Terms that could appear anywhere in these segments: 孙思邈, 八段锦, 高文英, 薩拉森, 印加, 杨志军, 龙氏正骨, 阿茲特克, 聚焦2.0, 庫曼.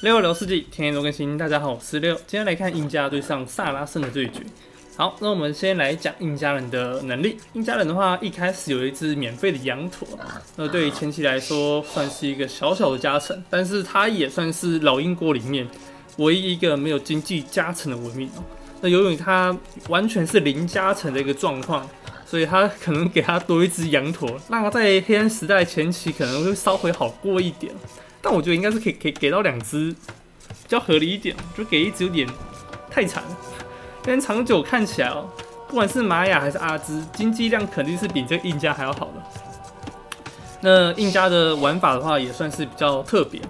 六聊世纪，天天都更新。大家好，我是六。今天来看印加人对上萨拉圣的对决。好，那我们先来讲印加人的能力。印加人的话，一开始有一只免费的羊驼，那对于前期来说算是一个小小的加成，但是它也算是老英国里面唯一一个没有经济加成的文明哦。那由于它完全是零加成的一个状况。 所以他可能给他多一只羊驼，让他在黑暗时代前期可能会稍微好过一点，但我觉得应该是可以给到两只，比较合理一点，就给一只有点太惨了。因为长久看起来哦，不管是玛雅还是阿兹，经济量肯定是比这个印加还要好的。那印加的玩法的话，也算是比较特别。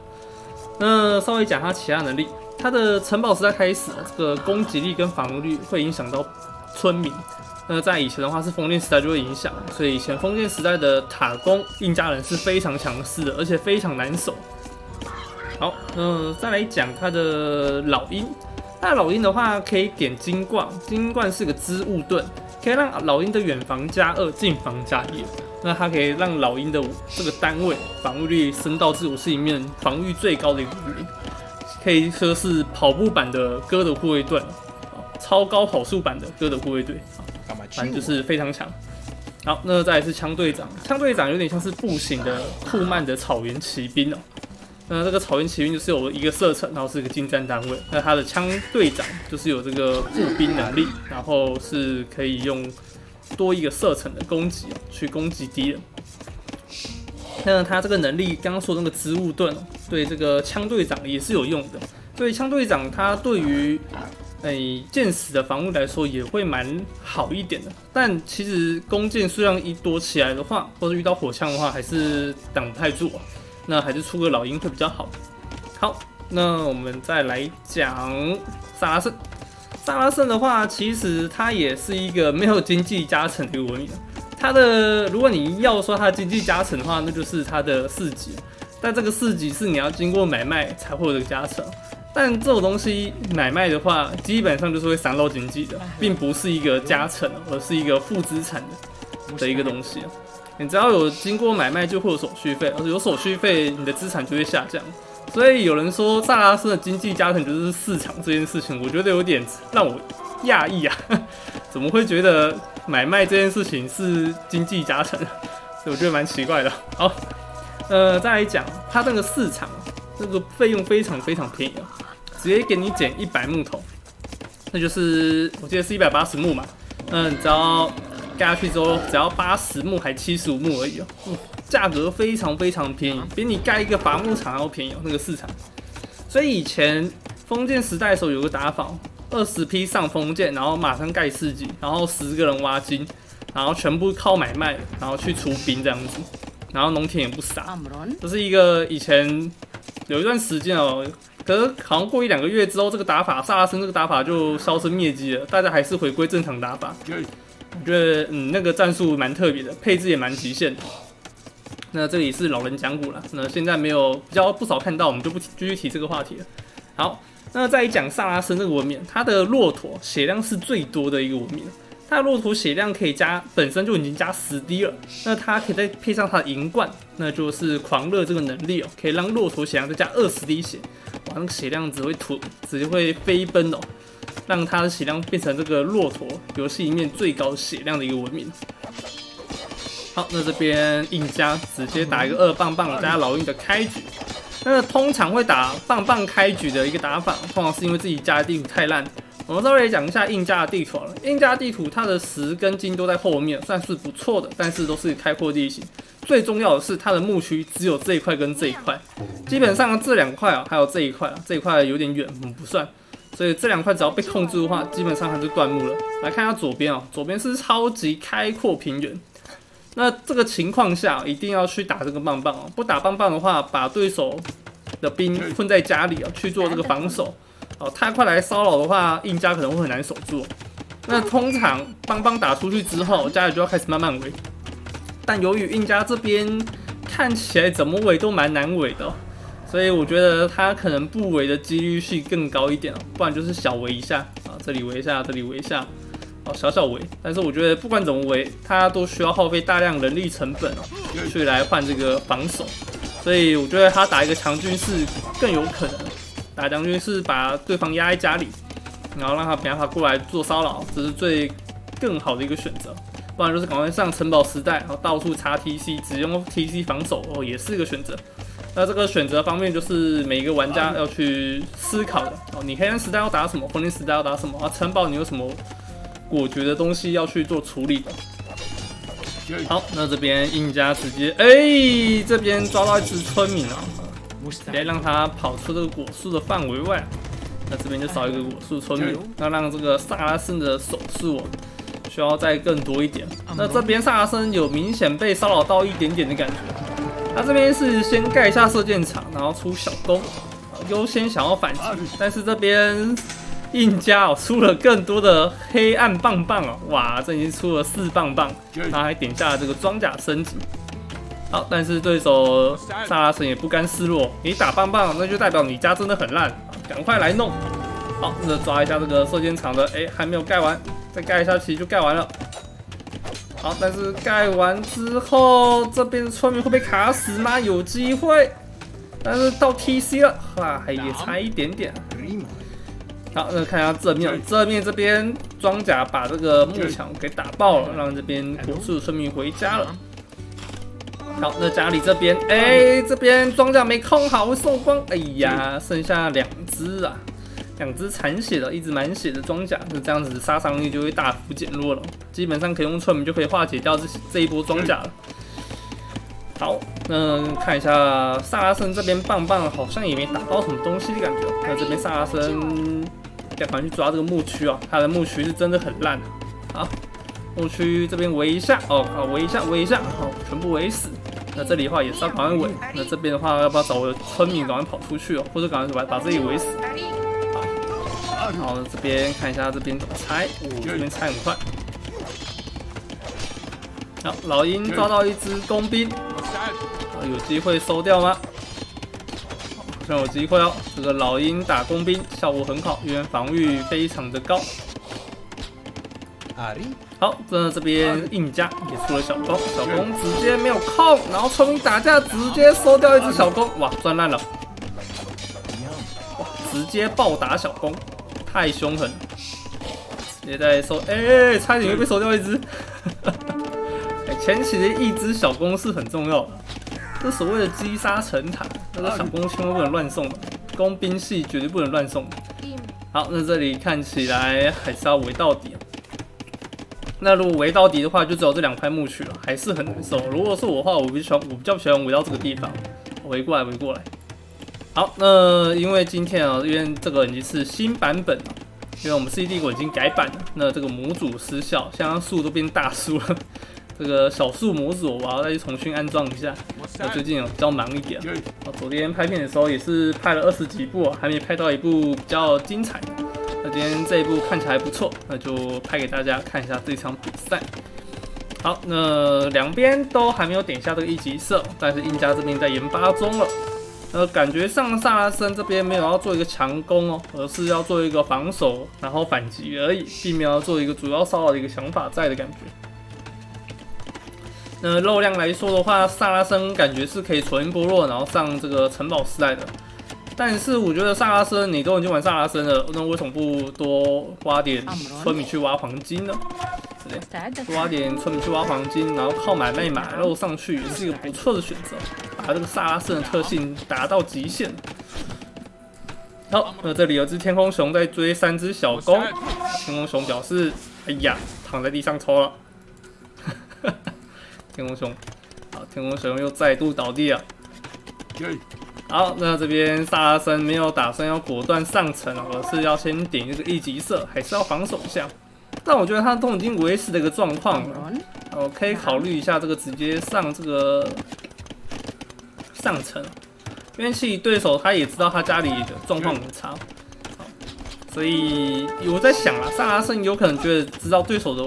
那稍微讲他其他能力，他的城堡时代开始，这个攻击力跟防御率会影响到村民。 那在以前的话是封建时代就会影响，所以以前封建时代的塔攻印加人是非常强势的，而且非常难守。好，再来讲他的老鹰。那老鹰的话可以点金冠，金冠是个织物盾，可以让老鹰的远防加2，近防加1。那它可以让老鹰的这个单位防御率升到至5，是一面防御最高的一个武林，可以说是跑步版的哥德护卫队，超高跑速版的哥德护卫队。 反正就是非常强。好，那再来是枪队长，枪队长有点像是步行的库曼的草原骑兵哦。那这个草原骑兵就是有一个射程，然后是一个近战单位。那他的枪队长就是有这个步兵能力，然后是可以用多一个射程的攻击去攻击敌人。那他这个能力，刚刚说的那个织物盾，对这个枪队长也是有用的。所以枪队长他对于 箭矢的防御来说也会蛮好一点的，但其实弓箭数量一多起来的话，或者遇到火枪的话，还是挡不太住啊。那还是出个老鹰会比较好。好，那我们再来讲萨拉圣。萨拉圣的话，其实它也是一个没有经济加成的文明。它的如果你要说它的经济加成的话，那就是它的4级，但这个4级是你要经过买卖才会有这个加成。 但这种东西买卖的话，基本上就是会伤到经济的，并不是一个加成，而是一个负资产的一个东西。你只要有经过买卖，就会有手续费，而且有手续费，你的资产就会下降。所以有人说萨拉圣的经济加成就是市场这件事情，我觉得有点让我讶异啊，怎么会觉得买卖这件事情是经济加成？所以我觉得蛮奇怪的。好，再来讲它那个市场，那个费用非常非常便宜啊。 直接给你捡100木头，那就是我记得是180木嘛。你只要盖下去之后，只要80木还75木而已哦。价格非常非常便宜，比你盖一个伐木场还要便宜哦。那个市场，所以以前封建时代的时候有个打法，20批上封建，然后马上盖4级，然后10个人挖金，然后全部靠买卖，然后去除兵这样子，然后农田也不撒，这是一个以前有一段时间哦。 可是好像过1-2个月之后，这个打法萨拉森这个打法就销声灭迹了，大家还是回归正常打法。我觉得那个战术蛮特别的，配置也蛮极限的。那这里是老人讲古了，那现在没有比较不少看到，我们就不继续提这个话题了。好，那再讲萨拉森这个文明，它的骆驼血量是最多的一个文明，它的骆驼血量可以加本身就已经加10滴了，那它可以再配上它的银冠，那就是狂热这个能力哦，可以让骆驼血量再加20滴血。 那个血量直接会飞奔哦，让它的血量变成这个骆驼游戏里面最高血量的一个文明。好，那这边印加直接打一个2棒棒加老鹰的开局。那通常会打棒棒开局的一个打法，通常是因为自己家的地图太烂。我们稍微讲一下印加的地图好了，印加地图它的石跟金都在后面，算是不错的，但是都是开阔地形。 最重要的是，它的牧区只有这一块跟这一块，基本上这2块啊，还有这一块啊，这一块有点远，我们不算。所以这2块只要被控制的话，基本上它就断牧了。来看一下左边啊，左边是超级开阔平原。那这个情况下，一定要去打这个棒棒哦，不打棒棒的话，把对手的兵困在家里啊，去做这个防守。哦，太快来骚扰的话，印加可能会很难守住。那通常棒棒打出去之后，家里就要开始慢慢围。 但由于印加这边看起来怎么围都蛮难围的、哦，所以我觉得他可能不围的几率是更高一点哦，不然就是小围一下啊，这里围一下，这里围一下，哦，小小围。但是我觉得不管怎么围，他都需要耗费大量人力成本哦，去来换这个防守，所以我觉得他打一个强军是更有可能。打将军是把对方压在家里，然后让他没办法过来做骚扰，这是更好的一个选择。不然就是赶快上城堡时代，然后到处插 TC， 只用 TC 防守哦，也是一个选择。那这个选择方面就是每一个玩家要去思考的哦，你黑暗时代要打什么，魂灵时代要打什么啊？城堡你有什么果决的东西要去做处理的？ 好，那这边印加直接这边抓到一只村民啊，直接让他跑出这个果树的范围外。那这边就少一个果树村民，那让这个萨拉森的手速需要再更多一点。那这边萨拉森有明显被骚扰到一点点的感觉。他这边是先盖一下射箭场，然后出小弓，优先想要反击，但是这边印加哦，出了更多的黑暗棒棒哦，哇，这已经出了4棒棒，他还点下了这个装甲升级。好，但是对手萨拉森也不甘示弱，你打棒棒那就代表你家真的很烂，赶快来弄。好，这抓一下这个射箭场的，还没有盖完，再盖一下其实就盖完了。好，但是盖完之后，这边的村民会被卡死吗？有机会，但是到 TC 了，哇，也差一点点。 好，那看一下正面，正面这边装甲把这个木墙给打爆了，让这边果树村民回家了。好，那家里这边，这边装甲没控好，会受光。哎呀，剩下2只啊，2只残血的，1只满血的装甲，那这样子杀伤力就会大幅减弱了。基本上可以用村民就可以化解掉这一波装甲了。好，那看一下萨拉森这边棒棒好像也没打到什么东西的感觉。那这边萨拉森。 赶快去抓这个牧区啊！他的牧区是真的很烂的。好，牧区这边围一下哦，啊，围一下，围一下，好，全部围死。那这里的话也是要赶快围。那这边的话，要不要找我的村民赶快跑出去哦，或者赶快把自己围死？好，然后这边看一下这边怎么拆，这边拆很快。好，老鹰抓到1只工兵，有机会收掉吗？ 很有机会哦！这个老鹰打工兵效果很好，因为防御非常的高。好，这边印加也出了小弓，小弓直接没有空，然后村民打架直接收掉1只小弓，哇，赚烂了！哇，直接暴打小弓，太凶狠！直接在收，差点又被收掉1只。前期的1只小弓是很重要的。 这所谓的击杀城塔，那个小弓千万不能乱送的，工兵系绝对不能乱送的。好，那这里看起来还是要围到底。那如果围到底的话，就只有这2块墓区了，还是很难受。如果是我的话，我比较喜欢围到这个地方，围过来，围过来。好，那因为今天啊，因为这个已经是新版本了，因为我们世纪帝国已经改版了，那这个模组失效，像树都变大树了。 这个小树模组，我要再去重新安装一下。那最近有比较忙一点，我昨天拍片的时候也是拍了20几部，还没拍到一部比较精彩。那今天这一部看起来不错，那就拍给大家看一下这场比赛。好，那两边都还没有点下这个1级射，但是印加这边在研发中了。感觉上萨拉森这边没有要做一个强攻哦，而是要做一个防守，然后反击而已，并没有做一个主要骚扰的一个想法在的感觉。 那肉量来说的话，萨拉森感觉是可以存波落，然后上这个城堡时代的。但是我觉得萨拉森，你都已经玩萨拉森了，那为什么不多挖点村民去挖黄金呢？多挖点村民去挖黄金，然后靠买卖马肉上去，也是一个不错的选择，把这个萨拉森的特性达到极限。好，那这里有只天空熊在追3只小弓，天空熊表示，哎呀，躺在地上抽了。天空熊，好，天空熊又再度倒地了。好，那这边萨拉森没有打算要果断上城，而是要先点一个1级射，还是要防守一下。但我觉得他都已经维持的一个状况了，我可以考虑一下这个直接上这个上城，因为其实对手他也知道他家里的状况很差，所以我在想啊，萨拉森有可能觉得知道对手的。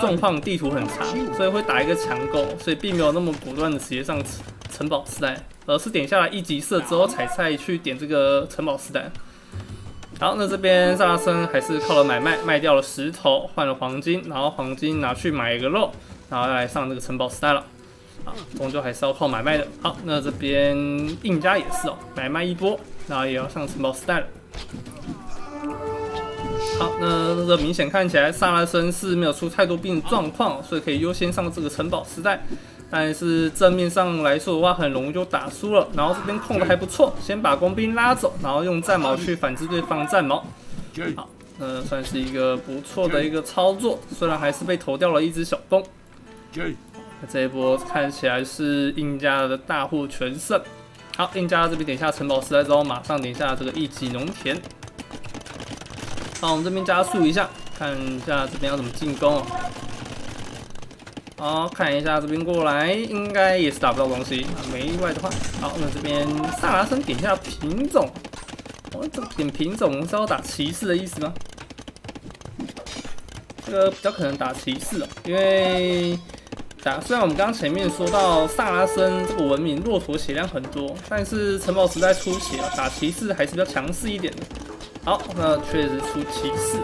状况地图很差，所以会打一个强攻，所以并没有那么果断的直接上城堡时代，而是点下来1级射之后才去点这个城堡时代。好，那这边萨拉森还是靠了买卖，卖掉了石头换了黄金，然后黄金拿去买一个肉，然后来上这个城堡时代了。啊，终究还是要靠买卖的。好，那这边印加也是哦，买卖一波，那也要上城堡时代了。好，那这明显看起来萨拉森是没有出太多病状况，所以可以优先上这个城堡时代。 但是正面上来说的话，很容易就打输了。然后这边控的还不错，先把工兵拉走，然后用战矛去反制对方战矛。好，算是一个不错的一个操作，虽然还是被投掉了一只小弓。这一波看起来是印加的大获全胜。好，印加这边点一下城堡时代之后，马上点一下这个一级农田。好，我们这边加速一下，看一下这边要怎么进攻哦。 好，看一下这边过来，应该也是打不到东西，没意外的话。好，那这边萨拉森点一下品种，哦，这点品种是要打骑士的意思吗？这个比较可能打骑士哦，因为虽然我们刚刚前面说到萨拉森这个文明骆驼血量很多，但是城堡时代出血啊，打骑士还是比较强势一点的。好，那确实出骑士，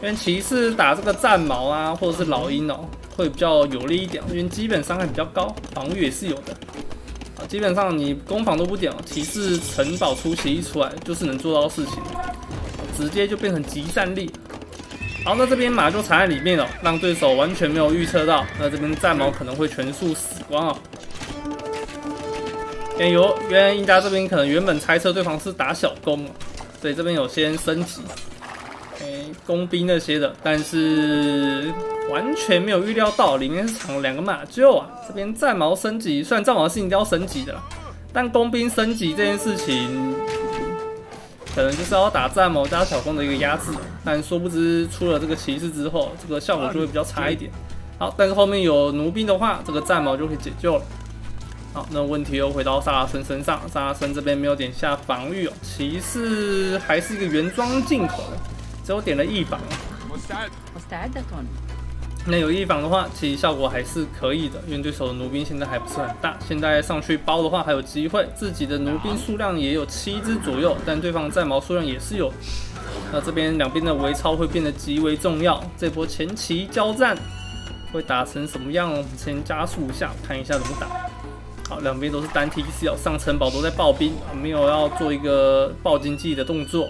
因为骑士打这个战矛啊，或者是老鹰哦。 会比较有利一点，因为基本伤害比较高，防御也是有的。啊，基本上你攻防都不点，骑士城堡出血一出来就是能做到事情，直接就变成极战力。好，那这边马就藏在里面了，让对手完全没有预测到。那这边战矛可能会全数死光啊。原来印加这边可能原本猜测对方是打小弓，所以这边有先升级，弓兵那些的，但是。 完全没有预料到，里面是藏了两个马厩啊！这边战矛升级，虽然战矛是一定要升级的啦，但工兵升级这件事情，可能就是要打战矛加小弓的一个压制。但殊不知出了这个骑士之后，这个效果就会比较差一点。好，但是后面有奴兵的话，这个战矛就可以解救了。好，那问题又回到萨拉森身上，萨拉森这边没有点下防御哦，骑士还是一个原装进口的，只有点了一防。 那有一防的话，其实效果还是可以的，因为对手的奴兵现在还不是很大，现在上去包的话还有机会。自己的奴兵数量也有7只左右，但对方战矛数量也是有。那这边两边的围操会变得极为重要，这波前期交战会打成什么样？我们先加速一下，看一下怎么打。好，两边都是单 TC 哦，上城堡都在爆兵，没有要做一个爆经济的动作，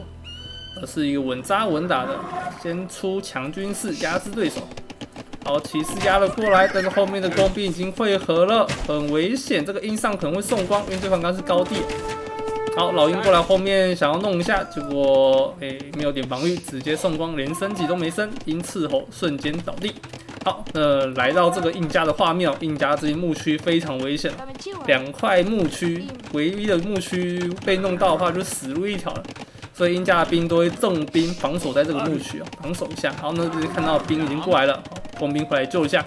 而是一个稳扎稳打的，先出强军事压制对手。 好，骑士压了过来，但是后面的弓兵已经汇合了，很危险。这个鹰上可能会送光，因为对方刚是高地。好，老鹰过来后面想要弄一下，结果没有点防御，直接送光，连升级都没升，鹰斥候瞬间倒地。好，来到这个印加的画面，印加这些牧区非常危险，2块牧区，唯一的牧区被弄到的话就死路一条了。 所以印加的兵都会重兵防守在这个牧区啊，防守一下。好，那这边看到兵已经过来了，工兵回来救一下。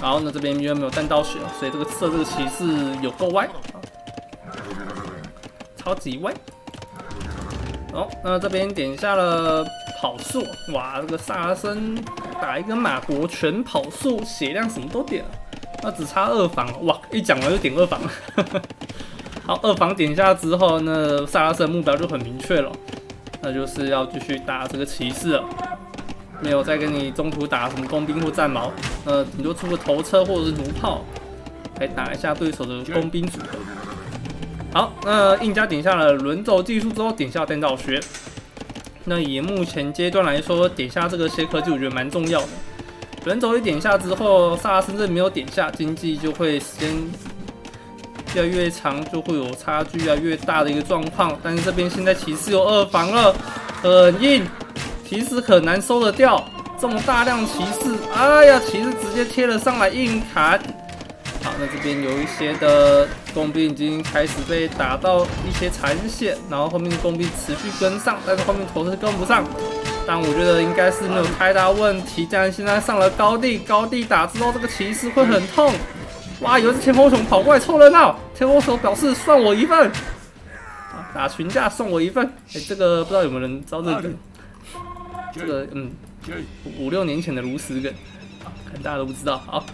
好，那这边因为没有弹道血，所以这个射这个骑士有够歪，超级歪。好，那这边点下了跑速，哇，这个萨拉森打一个马国全跑速，血量什么都点了，那只差2防，哇，一讲完就点2防了。好，2防点下之后呢，萨拉森目标就很明确了，那就是要继续打这个骑士了，没有再跟你中途打什么工兵或战矛，你就出个头车或者是弩炮，来打一下对手的工兵组合。好，那印加点下了轮轴技术之后，点下弹道学。那以目前阶段来说，点下这个切科技我觉得蛮重要的。轮轴一点下之后，萨拉森这没有点下，经济就会时间。 越来越长就会有差距越来越大的一个状况，但是这边现在骑士有2防了，很硬，骑士很难收得掉这么大量骑士。哎呀，骑士直接贴了上来硬砍。好，那这边有一些的工兵已经开始被打到一些残血，然后后面的工兵持续跟上，但是后面头是跟不上。但我觉得应该是没有太大问题，但现在上了高地，高地打之后这个骑士会很痛。 哇！有一只天空熊跑过来凑热闹，天空熊表示算我一份，啊，打群架算我一份。这个不知道有没有人知道这个梗？这个5、6年前的炉石梗，可能大家都不知道。好，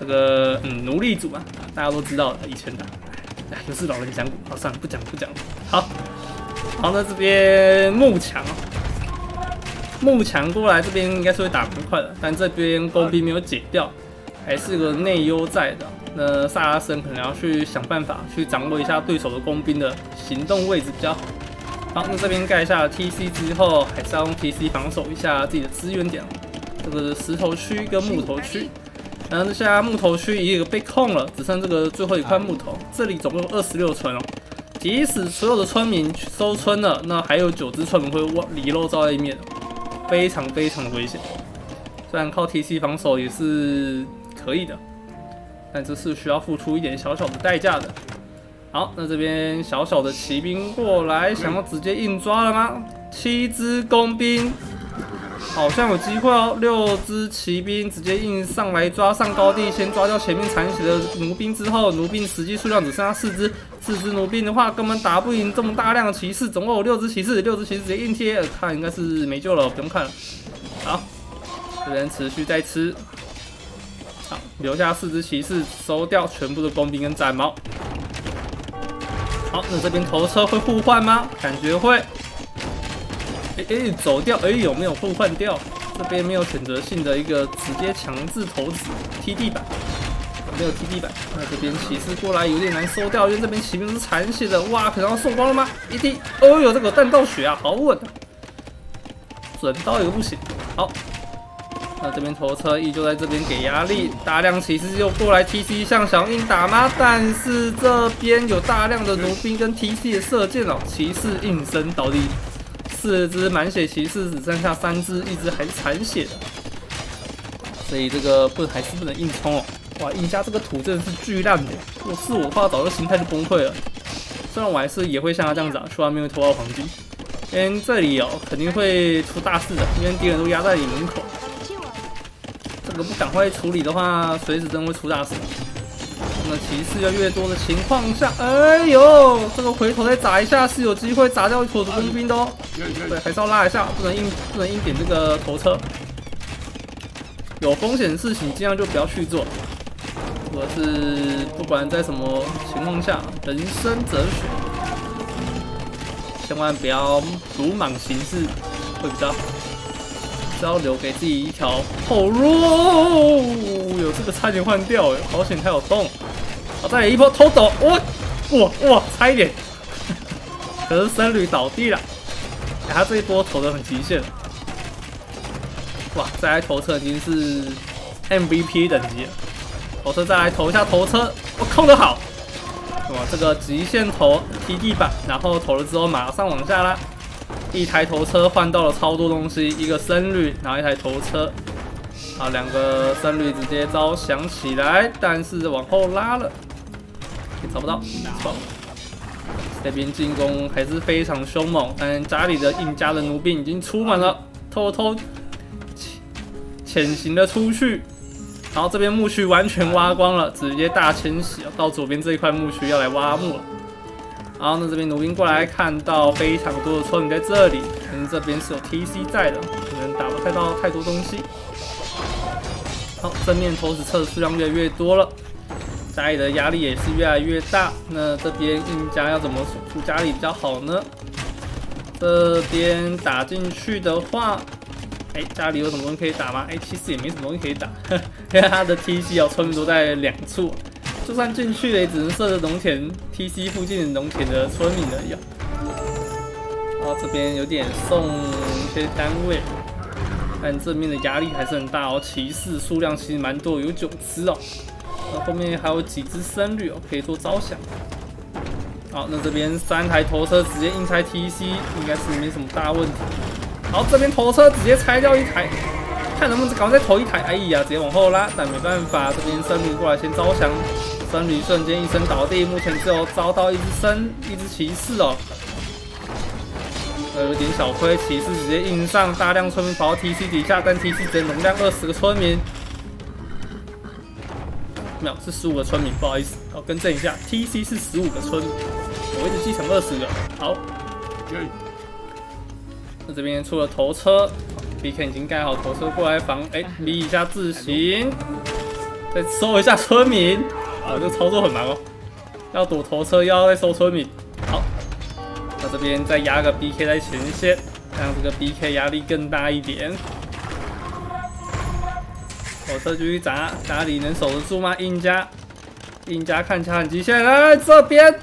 这个奴隶主啊，大家都知道，以前的，哎，又是老人讲古，好，算了，不讲了。好，好，那这边幕墙。 木墙过来这边应该是会打不快的，但这边弓兵没有解掉。还是个内忧在的。那萨拉森可能要去想办法去掌握一下对手的工兵的行动位置比较好。好，那这边盖下了 TC 之后，还是要用 TC 防守一下自己的资源点。这个石头区跟木头区，然后这下木头区一个被控了，只剩这个最后一块木头。这里总共有26村哦。 即使所有的村民收村了，那还有9只村民会遗漏在外面，非常非常的危险。虽然靠 TC 防守也是可以的，但这是需要付出一点小小的代价的。好，那这边小小的骑兵过来，想要直接硬抓了吗？7只工兵好像有机会哦，6只骑兵直接硬上来抓上高地，先抓掉前面残血的奴兵之后，奴兵实际数量只剩下4只。 4只弩兵的话，根本打不赢这么大量的骑士，总共有6只骑士，6只骑士直接硬贴，看应该是没救了，不用看了。好，这边持续再吃，好，留下4只骑士，收掉全部的工兵跟战矛。好，那这边头车会互换吗？感觉会。走掉，有没有互换掉？这边没有选择性的一个直接强制投掷踢地板。 没有踢地板，那这边骑士过来有点难收掉，因为这边骑兵是残血的，哇，可能要送光了吗？一滴，哦呦，这个弹道血啊，好稳啊，准到一个不行。好，那这边头车依旧在这边给压力，大量骑士又过来 TC 向小硬打吗？但是这边有大量的弩兵跟 TC 的射箭哦，骑士应声倒地，4只满血骑士只剩下3只，1只还是残血的，所以这个还是不能硬冲哦。 哇，印下这个图真的是巨烂的！我是我的话，早就心态就崩溃了。虽然我还是也会像他这样子啊，去外面偷到黄金，因为这里哦肯定会出大事的，因为敌人都压在你门口。这个不赶快处理的话，随时真会出大事。那骑士要越多的情况下，哎呦，这个回头再砸一下是有机会砸掉所有的工兵的哦。对，还是要拉一下，不能硬点这个头车。有风险的事情尽量就不要去做。 我是不管在什么情况下，人生哲学，千万不要鲁莽行事，会比较好，只要留给自己一条后路。有这个差点换掉，好险还有洞。好，再来一波偷走，哇，差一点，可是僧侣倒地了。他这一波投的很极限了，哇，再来投车已经是 MVP 等级了。 头车再来投一下头车，我控得好，哇！这个极限投踢地板，然后投了之后马上往下拉，一台头车换到了超多东西，一个僧侣，然后一台头车，啊，2个僧侣直接招降起来，但是往后拉了，也找不到，错。这边进攻还是非常凶猛，但家里的印加的奴兵已经出门了，偷偷潜行的出去。 然后这边墓区完全挖光了，直接大迁徙到左边这一块墓区要来挖墓了。然后呢，这边弩兵过来看到非常多的村民在这里，可能这边是有 TC 在的，可能打不太到太多东西。好，正面投石车的数量越来越多了，家里的压力也是越来越大。那这边印加要怎么守住家里比较好呢？这边打进去的话。 哎，家里有什么东西可以打吗？哎，其实也没什么东西可以打，因为他的 TC 哦，村民都在2处，就算进去了，也只能射着农田 TC 附近的农田的村民而已。然后这边有点送一些单位，但正面的压力还是很大哦。骑士数量其实蛮多，有9只哦。那后面还有几只僧侣哦，可以做招降。好，那这边3台头车直接硬拆 TC， 应该是没什么大问题。 好，这边头车直接拆掉1台，看能不能赶快再投1台。哎呀，直接往后拉，但没办法，这边僧侣过来先招降，僧侣瞬间一声倒地。目前只有招到一只骑士哦，有点小亏，骑士直接硬上，大量村民跑到 TC 底下，但 TC 直接容量20个村民，没有，是15个村民，不好意思，我更正一下 ，TC 是15个村民，我一直记成20个。好。那这边出了头车 ，BK 已经盖好头车过来防，哎，离一下字形，再收一下村民。啊，这操作很难哦，要躲头车，要再收村民。好，那这边再压个 BK 在前线，让这个 BK 压力更大一点。火车继续砸，打理能守得住吗？印加，印加看起来很极限了。这边，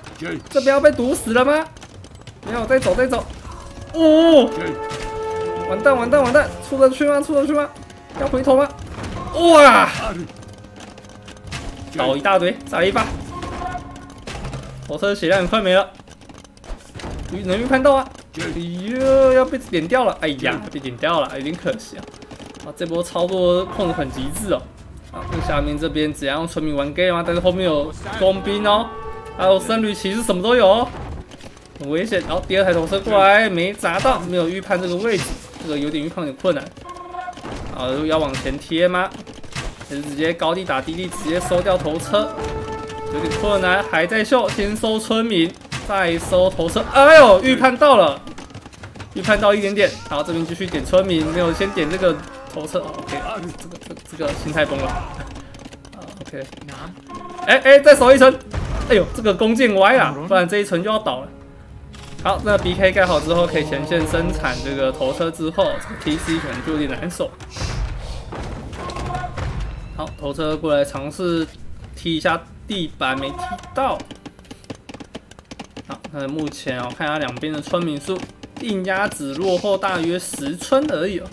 这边要被毒死了吗？没有，再走，再走。哦，完蛋，完蛋，完蛋！出得去吗？出得去吗？要回头吗？哇！倒一大堆，再来一把。火车血量很快没了，能预判到啊！哎呦，要被点掉了！哎呀，被点掉了，有点可惜啊。 啊，这波操作控得很极致哦！啊，看下面这边，只要用村民玩 game 啊，但是后面有工兵哦，还有僧侣骑士什么都有哦，很危险。然后第二台投射过来，没砸到，没有预判这个位置，这个有点预判有点困难。啊，要往前贴吗？还是直接高地打低地，直接收掉投车？有点困难，还在秀，先收村民，再收投车。哎呦，预判到了，预判到一点点。然后这边继续点村民，没有先点这个。 投射 ，OK， 这个心态崩了，啊 ，OK， 哎，再守一层，哎呦，这个弓箭歪了，不然这一层就要倒了。好，那 BK 盖好之后，可以前线生产这个投车之后，这个 TC 可能就有点难守。好，投车过来尝试踢一下地板，没踢到。好，那目前哦，看一下两边的村民数，印加只落后大约10村而已哦。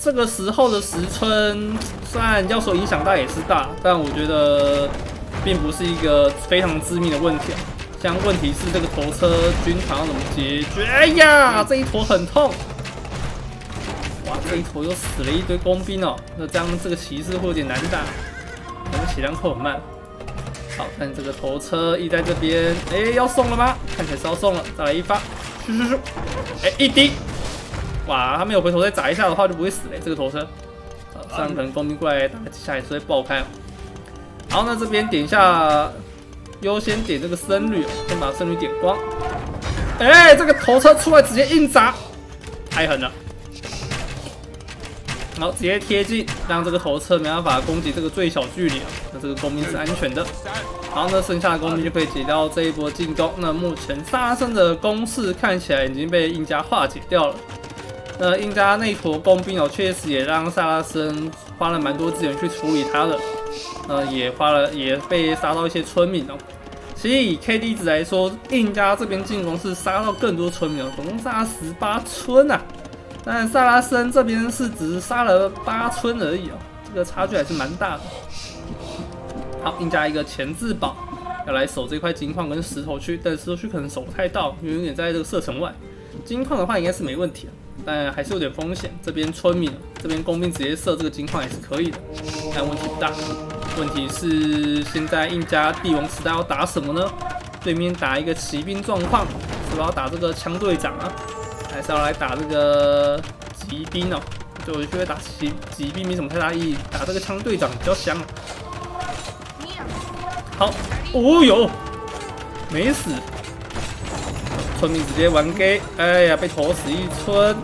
这个时候的10村，虽然要说影响大也是大，但我觉得并不是一个非常致命的问题啊。像问题是这个投车军团要怎么解决？哎呀，这一坨很痛！哇，这一坨又死了一堆工兵哦。那这样这个骑士会有点难打，我们血量扣很慢。好，看这个投车一在这边，哎，要送了吗？看起来是要送了，再来一发，咻咻咻！哎，一滴。 哇，他没有回头再砸一下的话就不会死嘞、欸。这个投车，这样可能工兵过来打几下也是会爆开、喔。好，那这边点一下，优先点这个僧侣、喔，先把僧侣点光。哎、欸，这个投车出来直接硬砸，太狠了。好，直接贴近，让这个投车没办法攻击这个最小距离、喔。那这个工兵是安全的。好，那剩下的工兵就可以解掉这一波进攻。那目前沙僧的攻势看起来已经被印加化解掉了。 那印加那坨工兵哦，确实也让萨拉森花了蛮多资源去处理他的，也被杀到一些村民哦。其实以 KD 值来说，印加这边进攻是杀到更多村民哦，总共杀18村啊。但萨拉森这边是只杀了8村而已哦，这个差距还是蛮大的。好，印加一个前置堡要来守这块金矿跟石头区，但石头区可能守不太到，因为有点在这个射程外。金矿的话应该是没问题啊。 但还是有点风险，这边村民，这边工兵直接射这个金矿也是可以的，但问题不大。问题是现在印加帝王时代要打什么呢？对面打一个骑兵状况，是不是要打这个枪队长啊？还是要来打这个骑兵哦？所以我觉得打骑兵没什么太大意义，打这个枪队长比较香、啊。好，哦哟，没死。 村民直接玩 gay， 哎呀，被投死一村。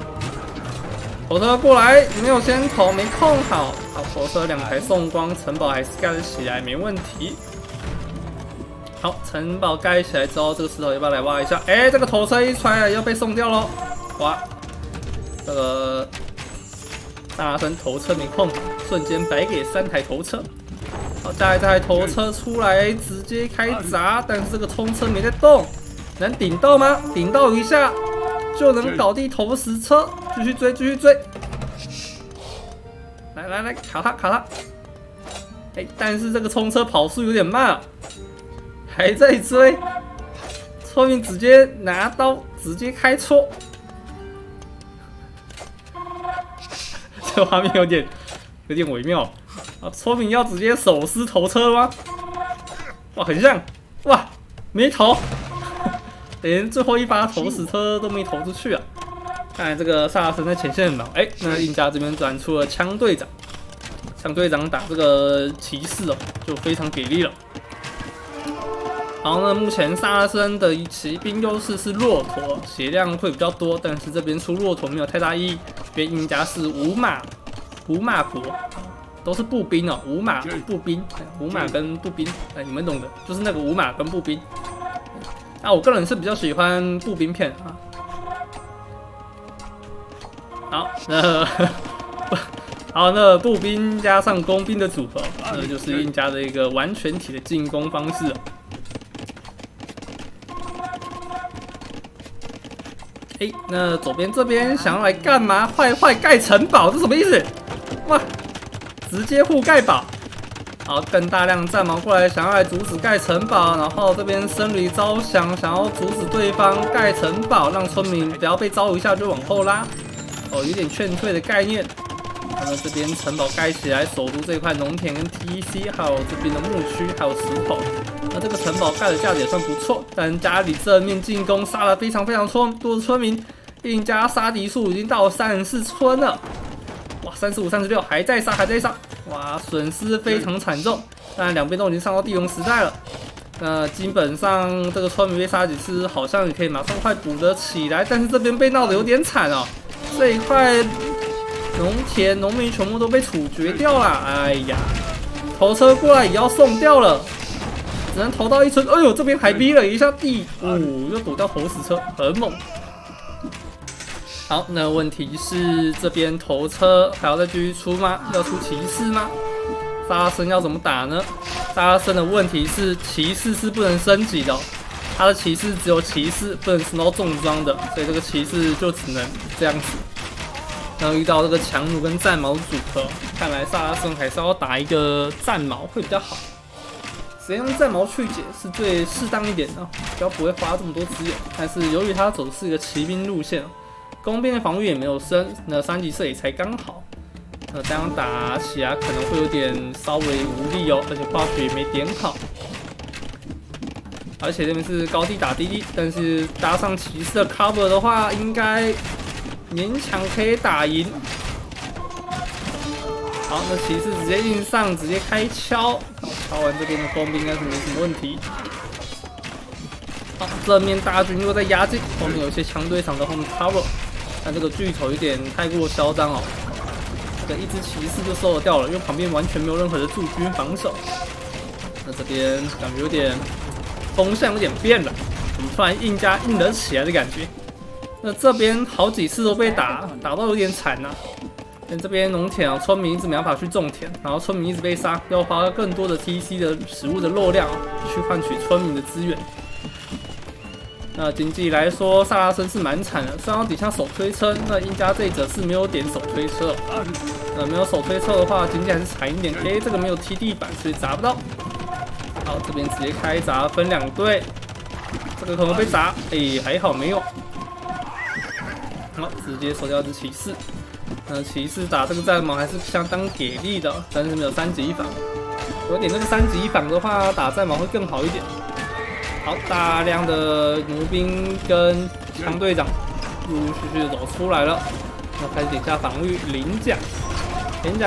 火车过来，没有先投，没控好。好，火车2台送光，城堡还是盖得起来，没问题。好，城堡盖起来之后，这个石头要不要来挖一下？哎，这个投车一出来要被送掉喽。哇，这个大声投车没控好，瞬间白给3台投车。好，下一台投车出来直接开砸，但是这个冲车没在动。 能顶到吗？顶到一下就能倒地投10车，继续追，继续追！来来来，卡他卡他！哎、欸，但是这个冲车跑速有点慢啊，还在追。村民直接拿刀直接开戳，这画面有点微妙啊！村民要直接手撕投车吗？哇，很像！哇，没投。 连最后一发投石车都没投出去啊！看来这个萨拉森在前线很忙。哎，那印加这边转出了枪队长，枪队长打这个骑士哦，就非常给力了。然后呢，目前萨拉森的骑兵优势是骆驼，血量会比较多，但是这边出骆驼没有太大意义，因为印加是五马国，都是步兵哦，五马跟步兵，哎，你们懂的，就是那个五马跟步兵。 啊，我个人是比较喜欢步兵片啊。好，好，那步兵加上工兵的组合，那就是印加的一个完全体的进攻方式。 哎，那左边这边想要来干嘛？坏盖城堡，这什么意思？哇，直接互盖堡！好，更大量战矛过来，想要来阻止盖城堡，然后这边僧侣招降，想要阻止对方盖城堡，让村民不要被招一下就往后拉。哦，有点劝退的概念。那么这边城堡盖起来，首都这块农田跟 TEC， 还有这边的牧区，还有石头。那这个城堡盖的价值也算不错，但家里正面进攻杀了非常多的村民，印加杀敌数已经到34村了。哇，35、36还在杀，哇，损失非常惨重。当然两边都已经上到地龙时代了，那基本上这个村民被杀几次，好像也可以马上快补得起来，但是这边被闹得有点惨哦，这一块。 农田农民全部都被处决掉了，哎呀，投车过来也要送掉了，只能投到一村。哎呦，这边还逼了一下地，又躲掉投石车，很猛。好，那问题是这边投车还要再继续出吗？要出骑士吗？萨拉森要怎么打呢？萨拉森的问题是骑士是不能升级的、哦，他的骑士只有骑士不能升到重装的，所以这个骑士就只能这样子。 然后遇到这个强弩跟战矛组合，看来萨拉森还是要打一个战矛会比较好。直接用战矛去解是最适当一点的、哦，比较不会花这么多资源。但是由于他走的是一个骑兵路线，弓兵的防御也没有升，那3级射也才刚好。那这样打起来可能会有点稍微无力哦，而且化学也没点好。而且这边是高地打低地，但是搭上骑士的 cover 的话，应该。 勉强可以打赢。好，那骑士直接硬上，直接开敲。敲完这边的工兵应该是没什么问题。好，正面大军又在压境，后面有一些强队场在后面 cover， 但这个巨头有点太过嚣张哦。这一只骑士就收得掉了，因为旁边完全没有任何的驻军防守。那这边感觉有点风向有点变了，怎么突然硬加硬了起来的感觉？ 那这边好几次都被打到有点惨呐、啊。但这边农田啊，村民一直没办法去种田，然后村民一直被杀，要花更多的 TC 的食物的肉量去换取村民的资源。那经济来说，萨拉森是蛮惨的，虽然底下手推车，那印加这一者是没有点手推车，没有手推车的话，经济还是惨一点。哎，这个没有踢地板，所以砸不到。好，这边直接开砸，分两队，这个可能被砸，哎，还好没有。 好，直接收掉一只骑士。骑士打这个战矛还是相当给力的，但是没有3级防。有点那个3级防的话，打战矛会更好一点。好，大量的弩兵跟枪队长陆陆续续的走出来了。那开始点下防御，鳞甲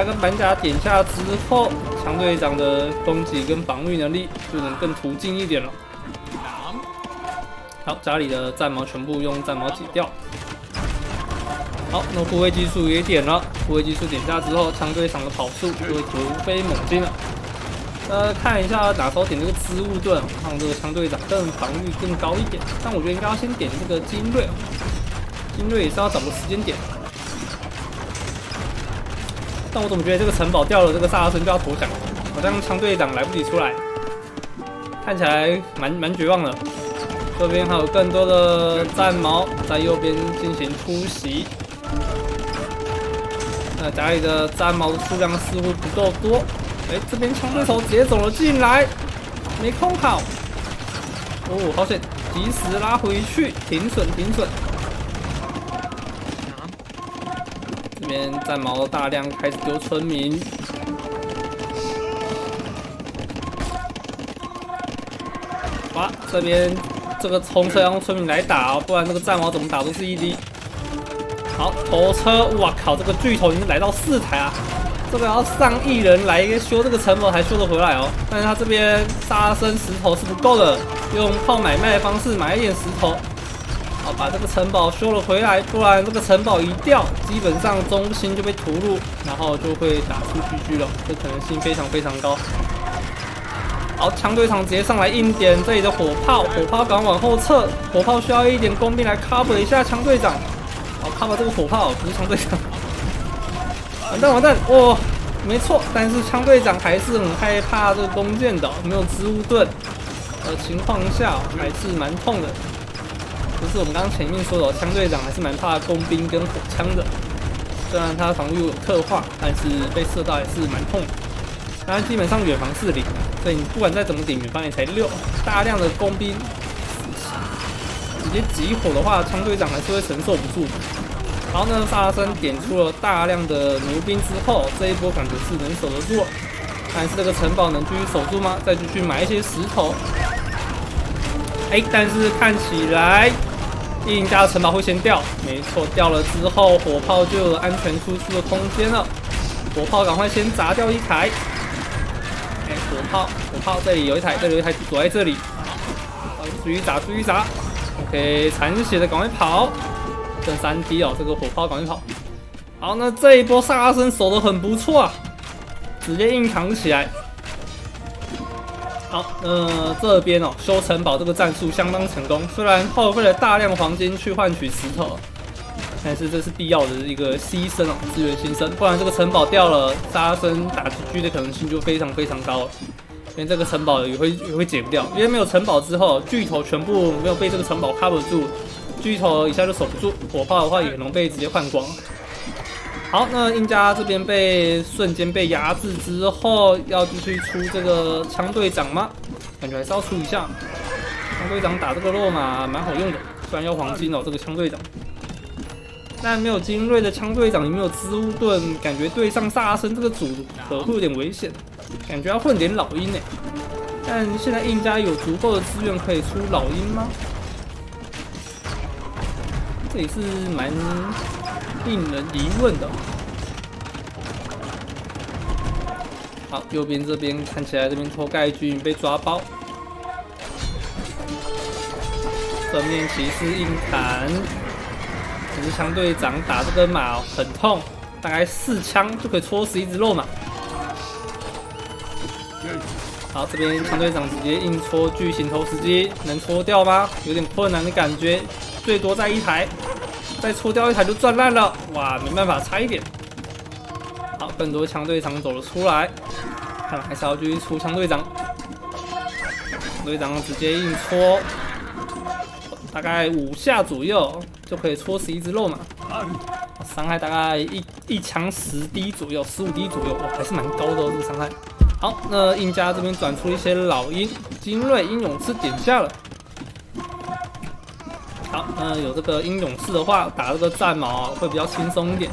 跟板甲点下之后，枪队长的攻击跟防御能力就能更突进一点了。好，家里的战矛全部用战矛解掉。 好，那护卫技术也点了，护卫技术点下之后，枪队场的跑速就会突飞猛进了。看一下哪时候点这个织物盾，让这个枪队长更防御更高一点。但我觉得应该要先点这个精锐，精锐也是要找个时间点。但我怎么觉得这个城堡掉了，这个萨拉森就要投降了，好像枪队长来不及出来，看起来蛮绝望的。这边还有更多的战矛在右边进行突袭。 那家里的战矛的数量似乎不够多，哎，这边枪对手直接走了进来，没空好，哦，好险，及时拉回去，停损。这边战矛大量开始丢村民，哇，这边这个冲车要用村民来打哦，不然这个战矛怎么打都是1D。 好，头车，哇靠！这个巨头已经来到4台啊，这个要上亿人来修这个城堡才修得回来哦。但是他这边沙身石头是不够的，用靠买卖的方式买一点石头，好把这个城堡修了回来。不然这个城堡一掉，基本上中心就被屠戮，然后就会打出GG了，这可能性非常高。好，强队长直接上来硬点这里的火炮，火炮敢往后撤，火炮需要一点工兵来 cover 一下强队长。 好，看到这个火炮，不是枪队长。完蛋完蛋！哦，没错，但是枪队长还是很害怕这个弓箭的，没有植物盾的情况下还是蛮痛的。就是我们刚刚前面说的，枪队长还是蛮怕弓兵跟火枪的。虽然他防御有特化，但是被射到还是蛮痛的。当然，基本上远防是零，所以你不管再怎么顶，远防也才6。大量的弓兵直接集火的话，枪队长还是会承受不住。 然后呢，萨拉森点出了大量的牛兵之后，这一波感觉是能守得住，但是这个城堡能继续守住吗？再继续买一些石头。哎，但是看起来阴影家的城堡会先掉，没错，掉了之后火炮就有安全输出的空间了。火炮赶快先砸掉一台。哎，火炮这里有一台，这里有一台躲在这里。好，继续砸。OK， 残血的赶快跑。 剩3滴哦，这个火炮赶紧跑。好，那这一波萨拉森守得很不错啊，直接硬扛起来。好，这边哦，修城堡这个战术相当成功，虽然耗费了大量黄金去换取石头，但是这是必要的一个牺牲哦，自愿牺牲，不然这个城堡掉了，萨拉森打GG的可能性就非常高了。因为这个城堡也会解不掉，因为没有城堡之后，巨头全部没有被这个城堡 cover 住。 巨头一下就守不住，火炮的话也能被直接换光。好，那印加这边被瞬间被压制之后，要继续出这个枪队长吗？感觉还是要出一下。枪队长打这个落马蛮好用的，虽然要黄金哦，这个枪队长，但没有精锐的枪队长也没有织物盾，感觉对上萨拉森这个组合会有点危险，感觉要混点老鹰哎。但现在印加有足够的资源可以出老鹰吗？ 这也是蛮令人疑问的。好，右边这边看起来这边偷盖军被抓包，正面骑士硬砍，只是枪队长打这个马很痛，大概4枪就可以戳死一只肉马。好，这边枪队长直接硬戳巨型投石机，能戳掉吗？有点困难的感觉。 最多在1台，再抽掉1台就赚烂了。哇，没办法，差一点。好，更多枪队长走了出来，看来还是要继续出枪队长。队长直接硬戳，大概5下左右就可以戳死一只肉马，伤害大概一枪10滴左右，15滴左右，哇，还是蛮高的哦，这个伤害。好，那印加这边转出一些老鹰、精锐、英勇士点下了。 好，有这个英勇士的话，打这个战矛啊会比较轻松一点。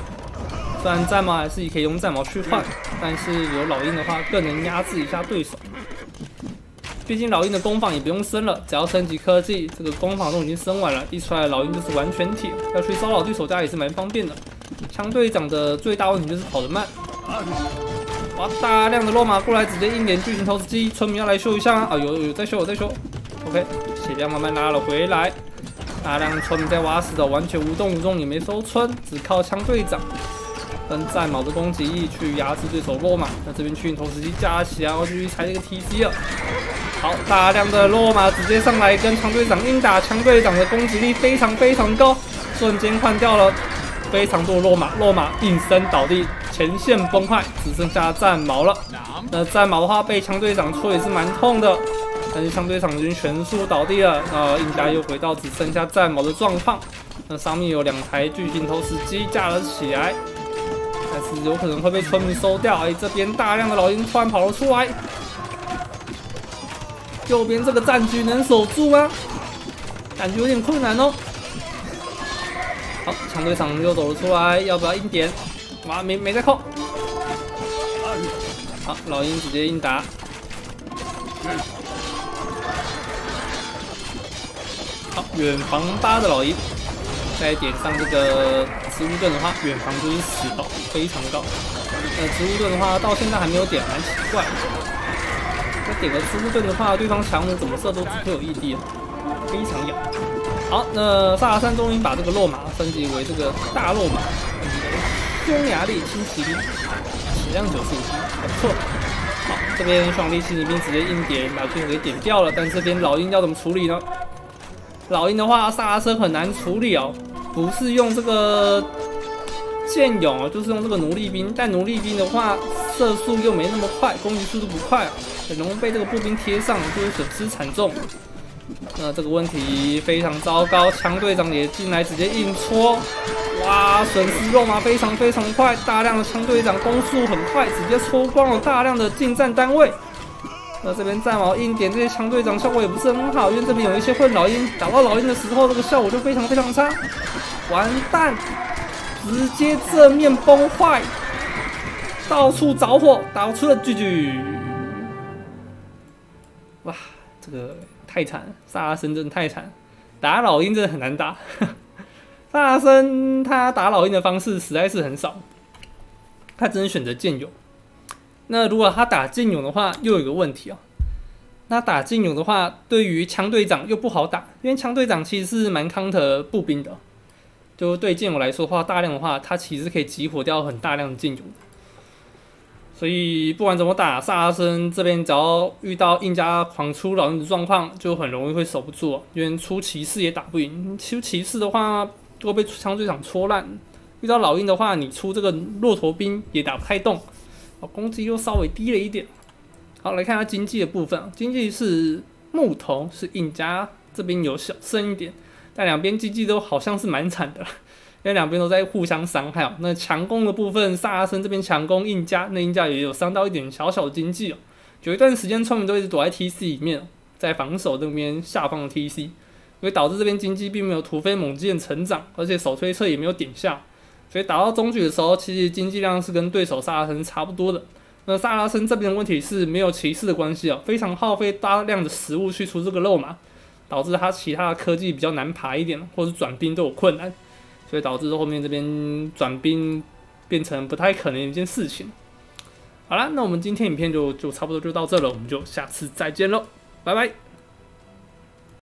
虽然战矛还是可以用战矛去换，但是有老鹰的话更能压制一下对手。毕竟老鹰的攻防也不用升了，只要升级科技，这个攻防都已经升完了，一出来老鹰就是完全体，要去骚扰对手家也是蛮方便的。枪队长的最大问题就是跑得慢。哇，大量的落马过来，直接硬连巨型投石机，村民要来修一下啊！啊，有在修 ，OK， 血量慢慢拉了回来。 大量村民在挖石头，完全无动于衷，也没收村，只靠枪队长跟战矛的攻击力去压制对手落马。那这边巨型投石机架起来，然后继续踩这个 TC 了。好，大量的落马直接上来跟枪队长硬打，枪队长的攻击力非常高，瞬间换掉了非常多落马，落马应声倒地，前线崩坏，只剩下战矛了。那战矛的话被枪队长戳也是蛮痛的。 但是相对场均全数倒地了，印加又回到只剩下战矛的状况。那上面有2台巨型投石机架了起来，但是有可能会被村民收掉。哎，这边大量的老鹰突然跑了出来，右边这个战局能守住吗？感觉有点困难哦。好，相对场又走了出来，要不要硬点？哇，没在扣。好，老鹰直接硬打。 好，远防8的老鹰，再点上这个植物盾的话，远防就是10刀，非常高。植物盾的话到现在还没有点，蛮奇怪。再点个植物盾的话，对方强弩怎么射都只会有1滴，非常痒。好，那萨拉森终于把这个落马升级为这个大落马，匈牙利轻骑兵，血量95，还不错。好，这边匈牙利轻骑兵直接硬点把对手给点掉了，但这边老鹰要怎么处理呢？ 老鹰的话，萨拉森很难处理哦，不是用这个现有就是用这个奴隶兵，但奴隶兵的话射速又没那么快，攻击速度不快啊，很容易被这个步兵贴上，就会损失惨重。那这个问题非常糟糕，枪队长也进来直接硬戳，哇，损失肉麻非常非常快，大量的枪队长攻速很快，直接戳光了大量的近战单位。 那这边战矛硬点，这些枪队长效果也不是很好，因为这边有一些混老鹰，打到老鹰的时候，这个效果就非常非常差。完蛋，直接正面崩坏，到处着火，打出了GG。哇，这个太惨了，萨拉森真的太惨，打老鹰真的很难打。萨拉森他打老鹰的方式实在是很少，他只能选择剑勇。 那如果他打劲勇的话，又有一个问题啊。那打劲勇的话，对于枪队长又不好打，因为枪队长其实是蛮counter步兵的。就对劲勇来说的话，大量的话，他其实可以集火掉很大量的劲勇。所以不管怎么打，萨拉森这边只要遇到硬加狂出老鹰的状况，就很容易会守不住啊。因为出骑士也打不赢，出骑士的话就会被枪队长戳烂。遇到老鹰的话，你出这个骆驼兵也打不太动。 攻击又稍微低了一点。好，来看一下经济的部分。经济是木头，是印加这边有小剩一点，但两边经济都好像是蛮惨的，因为两边都在互相伤害哦。那强攻的部分，萨拉森这边强攻印加，那印加也有伤到一点小小的经济哦。有一段时间，村民都一直躲在 TC 里面，在防守这边下方的 TC， 因为导致这边经济并没有突飞猛进的成长，而且手推车也没有点下。 所以打到中局的时候，其实经济量是跟对手萨拉森差不多的。那萨拉森这边的问题是没有骑士的关系啊，非常耗费大量的食物去出这个肉麻，导致他其他的科技比较难爬一点，或者转兵都有困难，所以导致后面这边转兵变成不太可能一件事情。好啦，那我们今天影片就差不多就到这了，我们就下次再见喽，拜拜。